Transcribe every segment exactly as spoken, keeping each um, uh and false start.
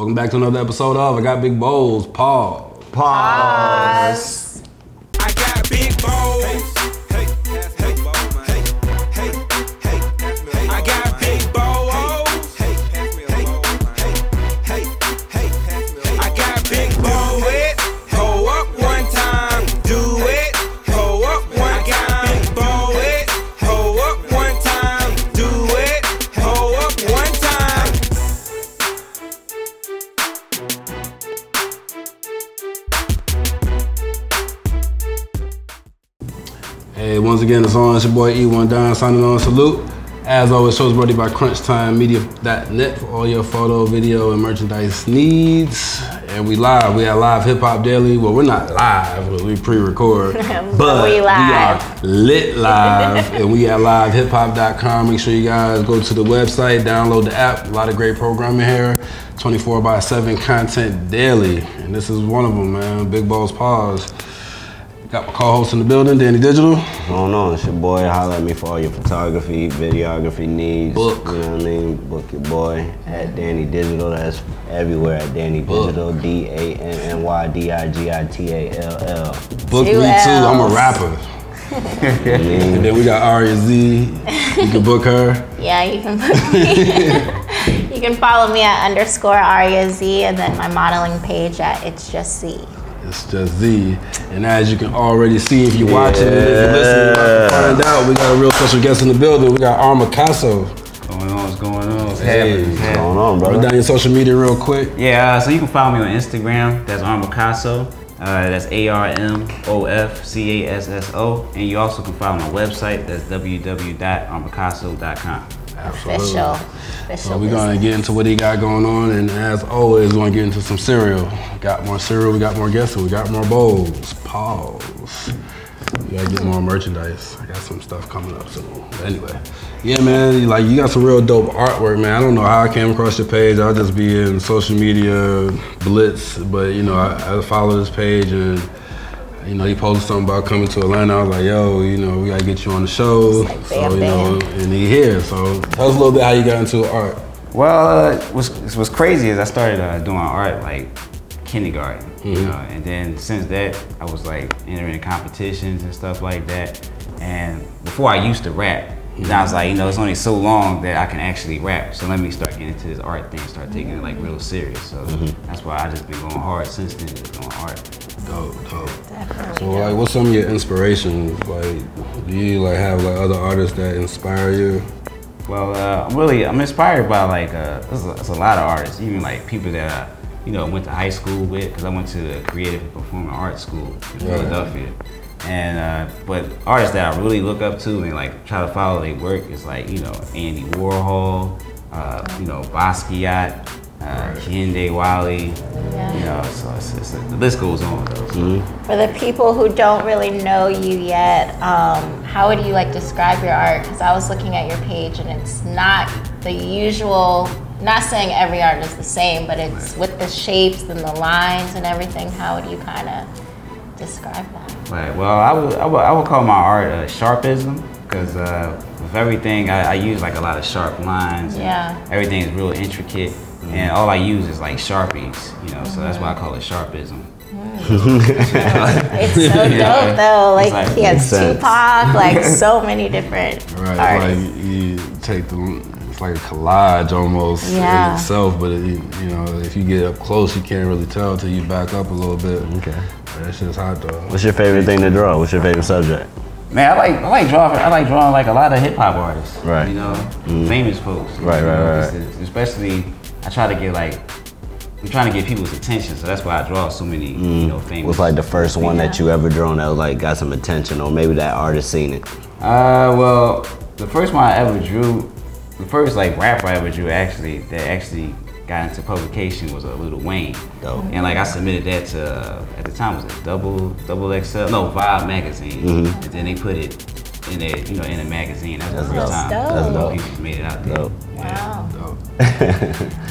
Welcome back to another episode of I Got Big Bowls. Pause. Pause. Pause. I got big bowls. Hey, hey, hey, hey, hey, hey. I got big bowls. Hey, hey, hey, hey, hey. I got big bowls. Go up one time, do it. Go up one time, bowl it. Go up one time, do it. Go up one time. Hey, once again, it's on. It's your boy E one Don signing on. Salute. As always, shows brought to you by crunch time media dot net for all your photo, video, and merchandise needs. And we live. We have live hip hop daily. Well, we're not live. We pre-record, but, but we, live. we are lit live. And we at live hip hop dot com. Make sure you guys go to the website, download the app. A lot of great programming here. twenty-four by seven content daily, and this is one of them, man. Big Bowls Pause. Got my co-host in the building, Danny Digital. What's going on? It's your boy. Holler at me for all your photography, videography needs. Book. You know what I mean? Book your boy at Danny Digital. That's everywhere at Danny Book. Digital. D A N N Y D I G I T A L L. Book Two me L's. too. I'm a rapper. And then we got Aurya Z. You can book her. Yeah, you can book me. You can follow me at underscore Aurya Z and then my modeling page at It's Just Z. It's Just Z, and as you can already see, if you're watching, yeah. and if you're listening, you can find out we got a real special guest in the building. We got Arm of Casso. What's going on? What's going on? What's hey, what's going on, brother? Run down your social media real quick. Yeah, uh, so you can follow me on Instagram. That's Arm of Casso. Uh, that's A R M O F C A S S O, and you also can follow my website. That's w w w dot arm of casso dot com. Absolutely. Official. Official. So we're going to get into what he got going on, and as always, we're going to get into some cereal. We got more cereal, we got more guests, we got more bowls. Pause. We got to get more merchandise. I got some stuff coming up soon. But anyway, yeah, man, like you got some real dope artwork, man. I don't know how I came across your page. I'll just be in social media blitz, but you know, I, I follow this page and you know, he posted something about coming to Atlanta. I was like, yo, you know, we gotta get you on the show. Like, so, bam, you know, bam. And he here. So tell us a little bit how you got into art. Well, uh, what's, what's crazy is I started uh, doing art like kindergarten, mm-hmm. you know, and then since that, I was like entering competitions and stuff like that. And before I used to rap, mm-hmm. and I was like, you know, it's only so long that I can actually rap. So let me start getting into this art thing, start taking it like real serious. So mm-hmm. that's why I just been going hard since then, just doing art. Dope, dope. Definitely so, like, what's some of your inspirations? Like, do you like have like other artists that inspire you? Well, uh, I'm really I'm inspired by like uh, there's a, there's a lot of artists, even like people that I, you know, went to high school with, because I went to a creative and performing arts school in yeah. Philadelphia. And uh, but artists that I really look up to and like try to follow their work is like, you know, Andy Warhol, uh, you know, Basquiat. Uh, Yende Wiley, yeah. you know, so it's, it's, the list goes on though. So. Mm-hmm. For the people who don't really know you yet, um, how would you like describe your art? Because I was looking at your page and it's not the usual, not saying every art is the same, but it's right. with the shapes and the lines and everything. How would you kind of describe that? Right, well, I would, I would, I would call my art uh, sharpism. Because uh, with everything, I, I use like a lot of sharp lines. Yeah. Everything is real intricate, mm-hmm. and all I use is like Sharpies, you know. Mm-hmm. So that's why I call it sharpism. Mm-hmm. It's so dope yeah. though. Like, like he has Tupac, like so many different. Right. Artists. Like you take the, it's like a collage almost yeah. in itself. But it, you know, if you get up close, you can't really tell until you back up a little bit. Okay. That shit's hot though. What's your favorite thing to draw? What's your favorite subject? Man, I like I like drawing. I like drawing like a lot of hip hop artists. Right. You know, mm. famous folks. Right, know, right, right. Especially, I try to get like, I'm trying to get people's attention, so that's why I draw so many, mm. you know, famous. What's like the first one yeah. that you ever drawn that like got some attention, or maybe that artist seen it? Uh, well, the first one I ever drew, the first like rapper I ever drew actually that actually got into publication was a Lil Wayne. Dope. And like I submitted that to, uh, at the time it was a double, double X L, no, Vibe magazine. Mm-hmm. And then they put it in their, you know, in a magazine. That's, That's the first dope. time. That's dope. People made it out there. Dope. Wow. Dope.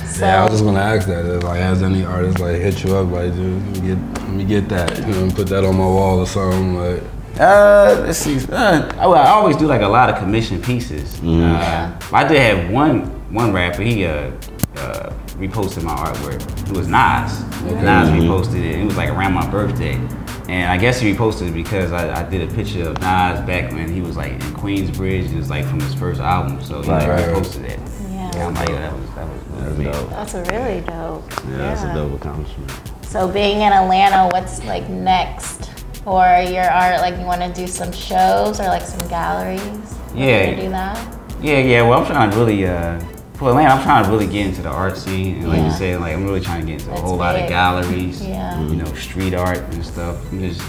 So, yeah, I was just gonna ask that. If, like, has any artist like hit you up like, dude, let me get, let me get that, you know, and put that on my wall or something like? Uh, let's see. Uh, I, I always do like a lot of commission pieces. Mm-hmm. uh, I did have one one rapper. He uh. uh reposted my artwork. It was Nas. Mm-hmm. Nas reposted it. It was like around my birthday. And I guess he reposted it because I, I did a picture of Nas back when he was like in Queensbridge. It was like from his first album, so he right, like, reposted right. it. Yeah. Yeah, I'm like, that was that was, that was dope. That's really dope. Yeah, yeah, that's a dope accomplishment. So being in Atlanta, what's like next for your art? Like, you want to do some shows or like some galleries? Yeah. You want to do that? Yeah, yeah. Well, I'm trying to really. Uh, For Atlanta, I'm trying to really get into the art scene, and like yeah. you said, like I'm really trying to get into That's a whole big. lot of galleries, yeah. you know, street art and stuff. I'm just,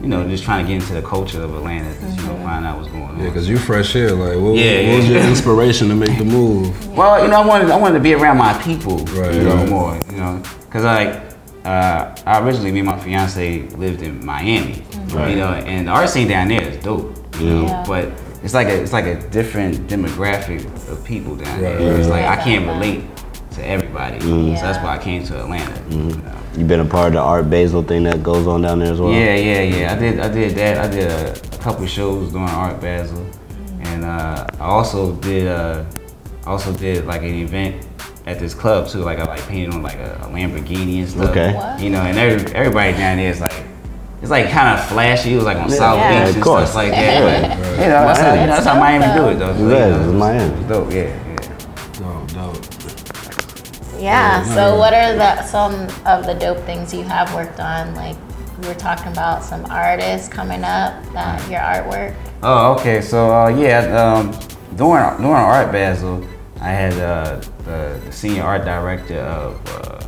you know, just trying to get into the culture of Atlanta, just, mm-hmm. you know, find out what's going on. Yeah, because you're fresh here. Like, what, yeah, what yeah. was your inspiration to make the move? Yeah. Well, you know, I wanted, I wanted to be around my people, right, you know, right. more, you know, because like. Uh, I originally, me and my fiance lived in Miami, mm-hmm. right. you know, and the art scene down there is dope, you yeah. know, yeah. but it's like a it's like a different demographic of people down right. there. It's like I can't relate to everybody, mm-hmm. yeah. so that's why I came to Atlanta. Mm-hmm. you know. You've been a part of the Art Basel thing that goes on down there as well. Yeah, yeah, yeah. I did I did that. I did a, a couple shows during Art Basel, mm-hmm. and uh, I also did uh, also did like an event at this club too, like I like painted on like a, a Lamborghini and stuff. Okay. What? You know, and every, everybody down there is like, it's like kind of flashy. It was like on yeah, South yeah, Beach and of course. stuff like that. Right, right. You know, that's, that's, how, you know, that's how Miami dope. do it though. Yeah, you know, it's Miami. It's dope, yeah, yeah. Dope, dope. Yeah. So what are the some of the dope things you have worked on? Like we were talking about some artists coming up, that your artwork. Oh, okay. So uh, yeah, um, during during Art Basel, I had uh, the, the senior art director of uh,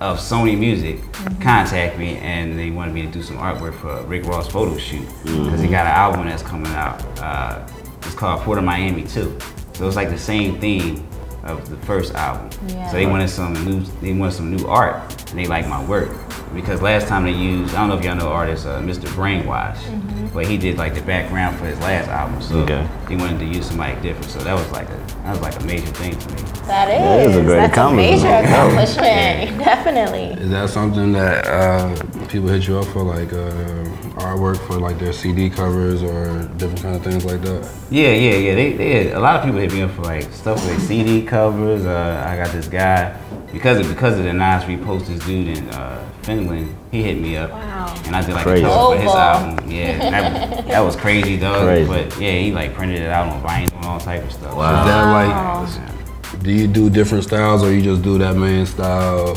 of Sony Music mm-hmm. contact me, and they wanted me to do some artwork for Rick Ross photo shoot because mm-hmm. he got an album that's coming out. Uh, it's called Port of Miami Two, so it's like the same theme of the first album. Yeah. So they wanted some new they wanted some new art, and they liked my work because last time they used I don't know if y'all know artist uh, Mister Brainwash, mm-hmm. but he did like the background for his last album, so okay. he wanted to use somebody different. So that was like a that was like a major thing to me. That is. That is a great accomplishment. That's a major accomplishment, definitely. Is that something that uh, people hit you up for, like uh, artwork for like their C D covers or different kind of things like that? Yeah, yeah, yeah. They, they a lot of people hit me up for like stuff with C D covers. Uh, I got this guy. Because of, because of the Nas repost, this dude in uh, Finland, he hit me up, wow. and I did like a cover for his album. Yeah, that, that was crazy, dog. Crazy. But yeah, he like printed it out on vinyl and all type of stuff. Wow. Is that like, do you do different styles, or you just do that main style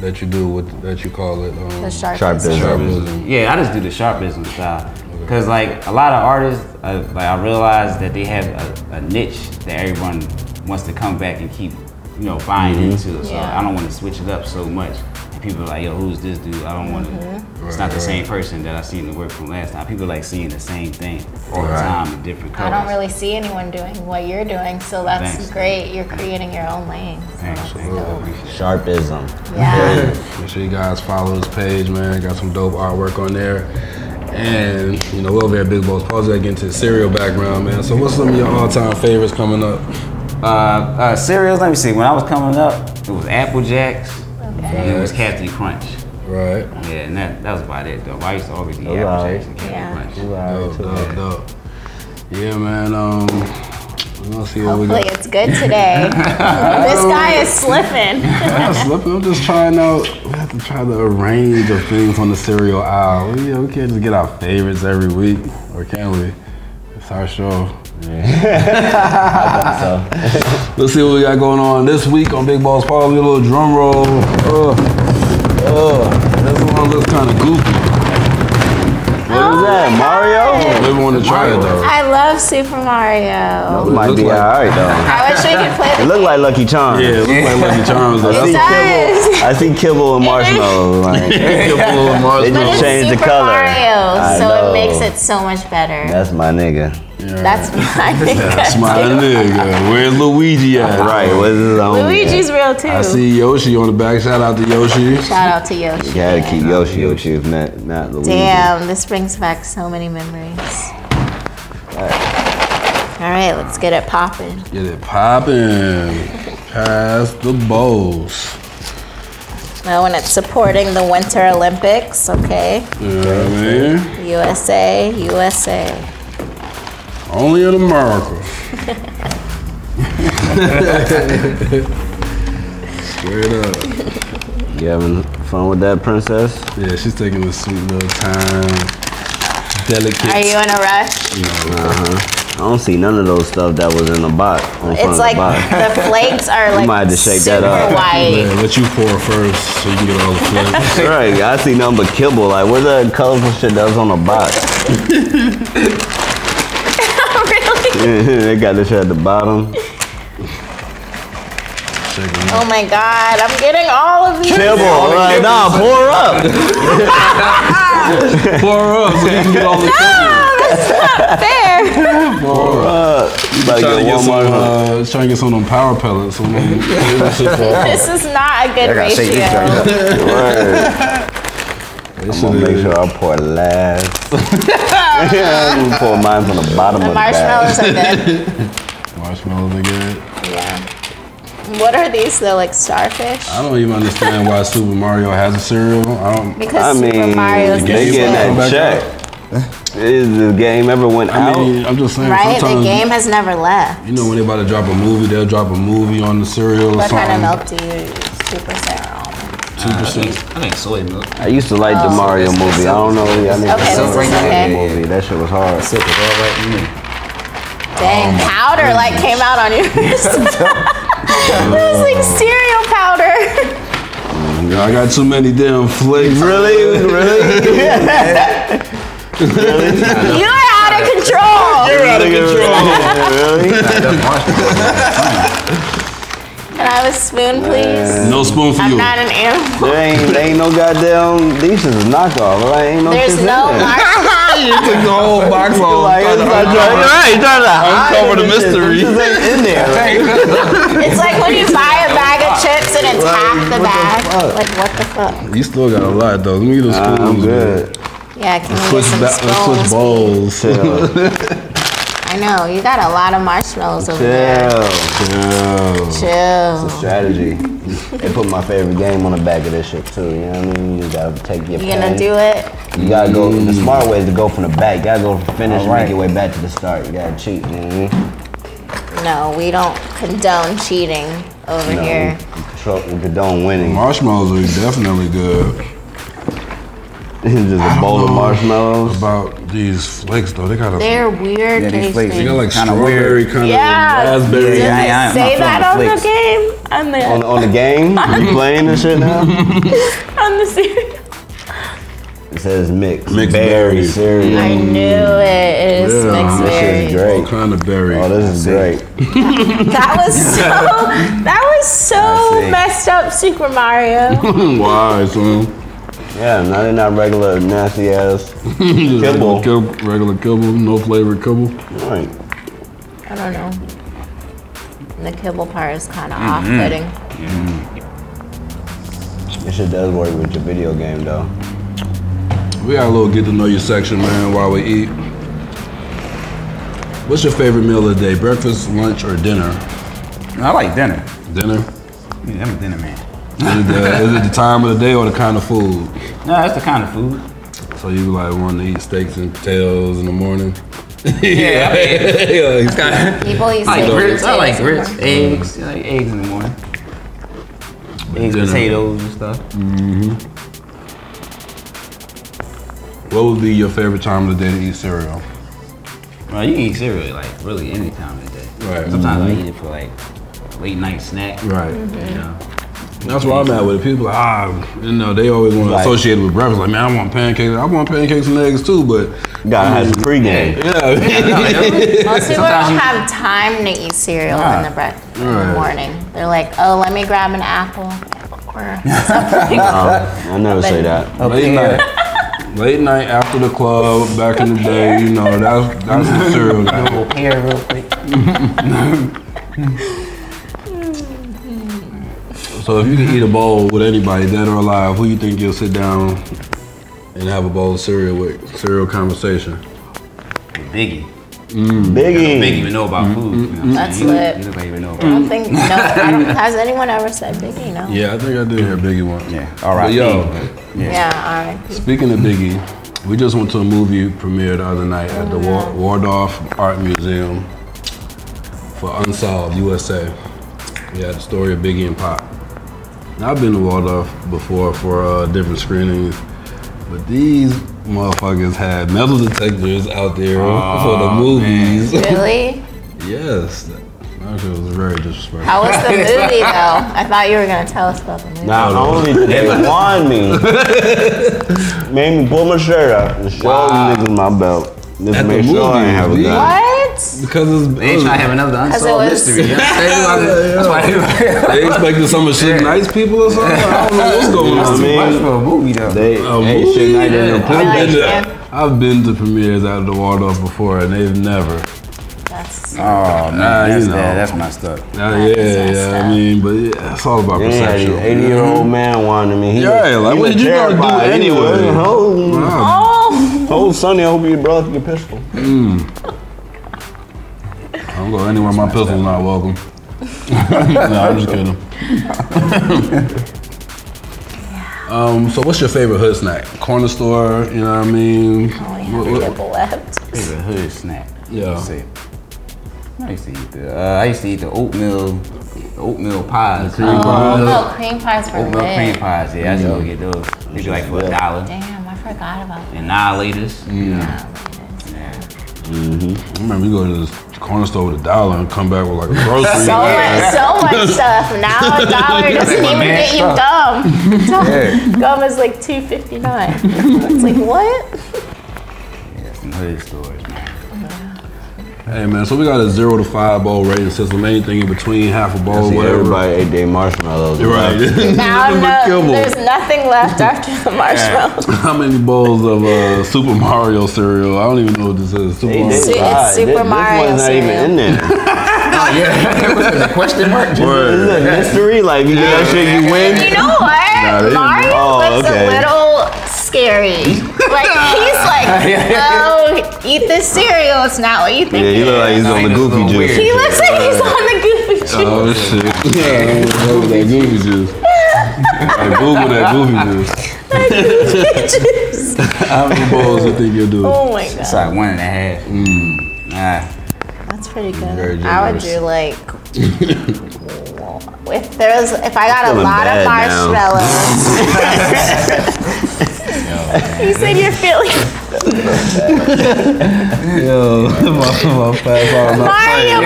that you do with that you call it? Um, the sharpism. sharpism. Yeah, I just do the sharpism style. Cause like a lot of artists, uh, like I realized that they have a, a niche that everyone wants to come back and keep. You know, buying mm-hmm. into, so yeah. I don't want to switch it up so much. People are like, yo, who's this dude? I don't want to, mm-hmm. it's not the same person that I seen the work from last time. People like seeing the same thing all the time in different colors. I don't really see anyone doing what you're doing, so that's Thanks. great. You're creating your own lane. So Absolutely. Sharpism. Yeah. yeah. Make sure you guys follow his page, man. Got some dope artwork on there. And, you know, we're over at Big Bowls Project, getting to the cereal background, man. So what's some of your all-time favorites coming up? Uh, uh, cereals, let me see, when I was coming up, it was Apple Jacks, okay. and it was Captain Crunch. Right. Yeah, and that, that was about it, though. I used to always eat Apple right. Jacks and Captain yeah. Crunch. Dope, dope, dope. Yeah, man, um, let's see what we got. Hopefully it's good today. This guy is slipping. I'm slipping, I'm just trying out, we have to try the range of things on the cereal aisle. We, we can't just get our favorites every week, or can we? It's our show. Yeah. I think so. Let's see what we got going on this week on Big Bowls Project. A little drum roll. Uh, uh, this one looks kind of goofy. What oh is that, Mario? Maybe want to try Mario. it though. I love Super Mario. Those might be like, all right though. I wish we could play the It looked like Lucky Charms. Yeah, it looked like Lucky Charms. Though. It does. Kibble, I see kibble and marshmallow. Like. Kibble and marshmallow. They just changed the color. Mario, so it makes it so much better. That's my nigga. Yeah. That's my nigga. That's my nigga. Where's Luigi at? Right. Where's his own? Luigi's real too. I see Yoshi on the back. Shout out to Yoshi. Shout out to Yoshi. You gotta keep Yoshi with you, not not Luigi. Damn, this brings back so many memories. All right, All right let's get it popping. Get it popping. Pass the bowls. Well, when it's supporting the Winter Olympics, okay. Yeah, man. U S A, U S A. Only in America. Straight up. You having fun with that, princess? Yeah, she's taking a sweet little time. Delicate. Are you in a rush? You know, uh-huh. I don't see none of those stuff that was in the box. It's like the, box. the flakes are like you might have to shake super that up. White. Man, let you pour first so you can get all the flakes. Right, I see nothing but kibble. Like, where's that colorful shit that was on the box? Really? They got this shit at the bottom. Oh my God, I'm getting all of these. Kibble, all right, nah, pour up. Pour up so you can get all the kibble. That's not fair. More, uh, you better trying get some, uh, trying to get some of them power pellets. Some them this is not a good ratio. I'm gonna make sure I pour last. I'm gonna pour mine from the bottom the of the marshmallows bag. Are marshmallows are good. Yeah. What are these though, like starfish? I don't even understand why Super Mario has a cereal. I don't. Because I mean, Super Mario's they getting that check. Is the game ever went I mean, out? I'm just saying. Right, the game has never left. You know when they about to drop a movie, they'll drop a movie on the cereal. What or kind of milk do you use? Super cereal. Two uh, percent. I think soy milk. I used to like oh, the Mario so movie. I don't know. I mean, okay, the Mario okay. movie. That shit was hard. It's all right. Dang, oh powder goodness. like came out on yours. It was like cereal powder. I got too many damn flakes. Really, really. You're out of control. You're out of control. Can I have a spoon, please? Uh, no spoon for I'm you. I'm not an animal. There ain't, there ain't no goddamn. These is knockoff, right? Ain't no There's no marshmallows. You took the whole box off. Like, trying to uncover, right, trying to uncover the mystery. This ain't in there. Right? It's like when you buy a bag of chips and it's like, half the bag. The like what the fuck? You still got a lot though. Let me get a spoon. I'm good. Man. Yeah, can we get some scones? Bowls. I know, you got a lot of marshmallows over chill, there. Chill, chill. It's a strategy. They put my favorite game on the back of this shit too, you know what I mean? You gotta take your You gonna do it? You gotta go, the smart way is to go from the back. You gotta go from the finish right. and make your way back to the start. You gotta cheat, you know what I mean? No, we don't condone cheating over no, here. We condone winning. Marshmallows are definitely good. This is just a bowl of marshmallows. About these flakes though, they got a. They're weird. Yeah, these flakes. They got like kind strawberry, of kind of yeah. raspberry. Yeah, yeah, say that on the, the game. On the on, on the game. Are you playing this shit now? On the cereal. It says mixed, mixed berry cereal. I knew it. It is yeah. mixed berry. This is great. All kind of berry. Oh, this is great. That was so. That was so messed up, Super Mario. Why, son? Yeah, not in that regular nasty ass kibble. Regular, regular kibble, no flavored kibble. Right. I don't know. The kibble part is kind of mm-hmm. off-putting. Mm-hmm. This shit does work with your video game though. We got a little get to know you section, man, while we eat. What's your favorite meal of the day? Breakfast, lunch, or dinner? I like dinner. Dinner? Yeah, I'm a dinner man. Is it, the, is it the time of the day or the kind of food? No, it's the kind of food. So you like wanting to eat steaks and potatoes in the morning? Yeah. yeah it's kind of, People eat steaks I like grits, I like grits, eggs, I like eggs in the morning. Eggs, dinner. Potatoes and stuff. Mm-hmm. What would be your favorite time of the day to eat cereal? Well, you can eat cereal like really any time of the day. Right. Sometimes mm-hmm. I eat it for like a late night snack. Right. Mm-hmm. You know? That's where I'm at with it. People like, ah, you know, they always want to like, associate it with breakfast. Like, man, I want pancakes. I want pancakes and eggs too, but gotta have the pregame. Yeah. yeah. Most people don't have time to eat cereal right. in the breakfast in right. the morning. They're like, oh, let me grab an apple or something. uh, I never say that. Late night, late night after the club, back in the day, you know, that's that's the cereal. Double pear real quick. So if you can eat a bowl with anybody, dead or alive, who you think you'll sit down and have a bowl of cereal with? Cereal conversation. Biggie. Mm. Biggie. Biggie even know about mm. food. You know That's lit. You don't even know about food. I don't think, no, I don't, has anyone ever said Biggie, no? Yeah, I think I did hear Biggie once. Yeah, all right. Yo. Yeah, yeah all right. Speaking of Biggie, we just went to a movie premiere the other night at the War Waldorf Art Museum for Unsolved U S A. We had the story of Biggie and Pop. I've been to Waldorf before for uh, different screenings, but these motherfuckers had metal detectors out there oh, for the movies. Man. Really? Yes. That shit was very disrespectful. How was the movie, though? I thought you were going to tell us about the movie. Not only did they want me, made me pull my shirt up and show wow. niggas my belt. Just make sure I ain't have a gun. What? Because it's, they ain't trying to have another unsolved mystery. You know? That's why they, they expected some of shit nice people or something. I don't know what's going on. Too much for a movie though. They ain't shit nice in the I've been to premieres out of the Waldorf before, and they've never. That's oh man, nah, that's, you know. that, that's messed up. Nah, yeah, yeah, yeah. I mean, but yeah, it's all about yeah, perception. Yeah, eighty-year-old mm-hmm. man wanted me. He yeah, was, like he what did you gonna do anyway? anyway. Oh, wow. oh. oh, Sonny, I hope you brought up your pistol. Mm. I don't go anywhere. My pistol's up. Not welcome. No, I'm just kidding. Um, so what's your favorite hood snack? Corner store, you know what I mean? Oh, yeah, left. Favorite hood snack? Yeah. I used to eat the, uh, I used to eat the oatmeal, oatmeal pies. Cream oh, pies. Oatmeal cream pies for Oatmeal cream pies, yeah, I used to go get those. Maybe like for a dollar. Damn, I forgot about that. And Annihilators. Mm. Yeah. Mm-hmm. I remember you go to this corner store with a dollar and come back with like a grocery. so much, so much stuff. Now a dollar doesn't even get you gum. Yeah. Gum is like two fifty-nine. It's like, what? Yeah, some hood stories, man. Hey man, so we got a zero to five bowl rating system. Anything in between, half a bowl, whatever. Everybody ate their marshmallows. You're right. Now no, there's nothing left after the marshmallows. How many bowls of uh, Super Mario cereal? I don't even know what this is. Super Mario. It's Super Mario cereal. This one's not even in there. Oh, yeah, what's the question mark? This is a mystery. Like you do that shit, you win. You know what? Nah, Mario oh, looks okay. a little scary. Like he's like, oh, eat this cereal. It's not what you think. Yeah, he looks like he's no, on he the Goofy juice. He looks like he's on the Goofy juice. Oh shit! Yeah, that Goofy juice. Like Google that Goofy juice. That Goofy juice. How many balls do you think you'll do? Oh my god! It's like one and a half. Mm. Nah. That's pretty good. I would do like if there was if I got a lot of marshmallows. You said you're feeling. Yo, Mario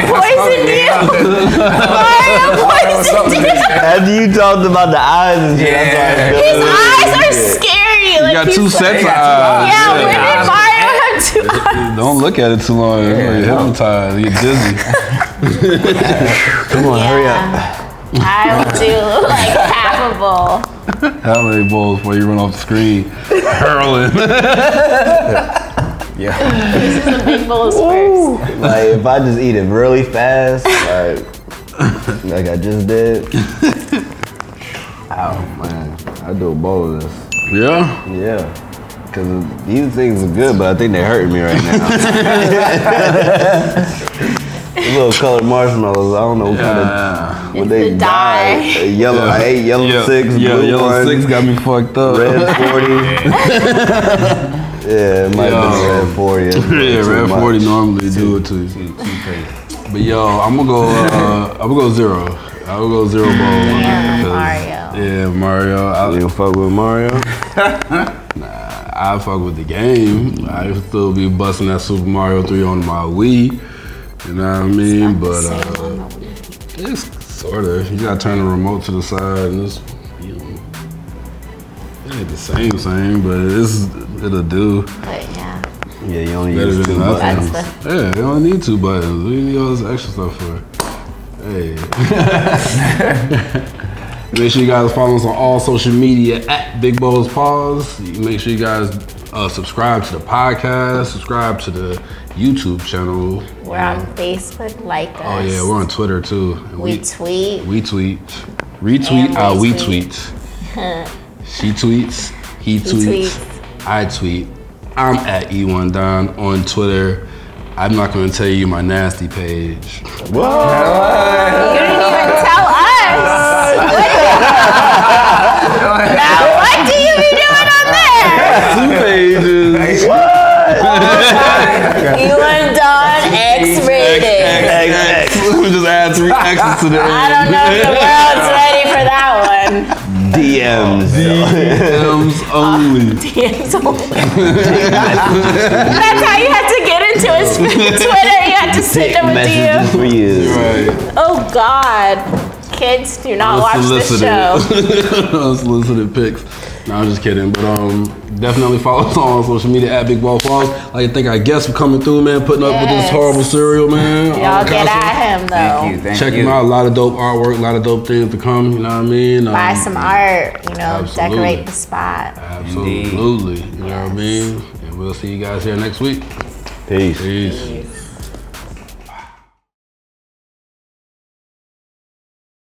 poisoned you. Mario poisoned you. After you talked about the eyes, yeah, his eyes are scary. You got two sets of eyes. Yeah, when did Mario? Don't look at it too long. Yeah, you're hypnotized. You're dizzy. Come on, yeah. hurry up. I will do like half a bowl. How many bowls before you run off the screen? Hurling. Yeah. This is a big bowl of squares. Like if I just eat it really fast, like, like I just did. Oh man, I do a bowl of this. Yeah. Yeah. Because these things are good, but I think they're hurting me right now. Little colored marshmallows, I don't know what yeah. kind of... When they the dye. dye. Yellow, yeah. I ate yellow yeah. six, yeah. blue Yellow one, six got me fucked up. Red forty. Yeah, it might yo. Have been red forty. Yeah, red much. forty normally do it to you. But yo, I'm gonna go, uh, I'm gonna go zero. I would go zero bowl. Yeah, Mario. Yeah, Mario. I you gonna fuck with Mario? Nah. I fuck with the game. I still be busting that Super Mario three on my Wii. You know what I mean? But uh, it's sort of. You gotta turn the remote to the side, and it's you know, it ain't the same same, but it's it'll do. But yeah. Yeah, you only better use two buttons. buttons. Yeah, you only need two buttons. What do you need all this extra stuff for? Hey. Make sure you guys follow us on all social media at Big Bowls Pause. Make sure you guys uh, subscribe to the podcast, subscribe to the YouTube channel. We're um, on Facebook, like us. Oh yeah, we're on Twitter too. We, we tweet. We tweet. Retweet, uh, we tweet. She tweets, he, he tweets, tweets, I tweet. I'm at E one Don on Twitter. I'm not gonna tell you my nasty page. Whoa! You didn't even tell us! Now what do you be doing on there? Two pages. What? E one Don X rated. X, X, X. We just add three X's to the end. I don't know if the world's ready for that one. D Ms. D Ms only. D Ms only. That's how you have to get into his Twitter. You have to send them a D M. For you. Right. Oh God. Kids, do not watch this show. Unsolicited pics. No, I'm just kidding. But um, definitely follow us on social media at Big Bowls Project. I think I guess for coming through, man, putting yes. up with this horrible cereal, man. Y'all get at him though. Thank you, thank Check you. him out. A lot of dope artwork, a lot of dope things to come. You know what I mean? Um, Buy some art. You know, absolutely. Decorate the spot. Absolutely. Indeed. You know yes. what I mean? And we'll see you guys here next week. Peace. Peace. Peace.